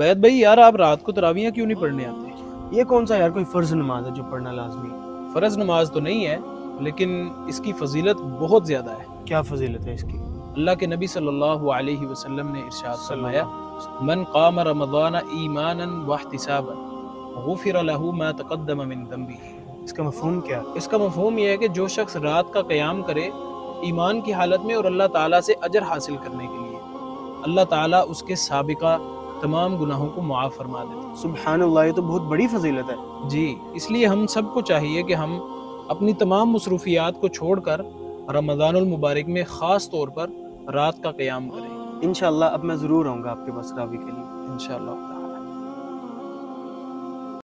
वैद भाई यार आप रात को तरावीह क्यों नहीं पढ़ने आते? ये कौन सा यार कोई फ़र्ज़ नमाज है जो पढ़ना लाजमी है? फ़र्ज़ नमाज तो नहीं है लेकिन इसकी फजीलत बहुत ज़्यादा है। क्या फजीलत है इसकी? अल्लाह के नबी सल्लल्लाहु अलैहि वसल्लम ने इरशाद फरमाया, मन काम रमज़ान ईमानन वा इहतिसाबन उफिरा लहू मा मिन ज़म्बिही। इसका मफहूम क्या? इसका मफहूम यह है कि जो शख्स रात का क़्याम करे ईमान की हालत में और अल्लाह ताला से अजर हासिल करने के लिए, अल्लाह ताला उसके साबिका तमाम गुनाहों को मुआफ़ फरमा देते। सुबहानअल्लाह, ये तो बहुत बड़ी फजीलत है जी। इसलिए हम सबको चाहिए कि हम अपनी तमाम मसरूफियात को छोड़कर रमज़ान उल मुबारक में ख़ास तौर पर रात का क़्याम करें। इंशाअल्लाह अब मैं ज़रूर आऊँगा आपके पास तरावीह के लिए। इंशाअल्लाह।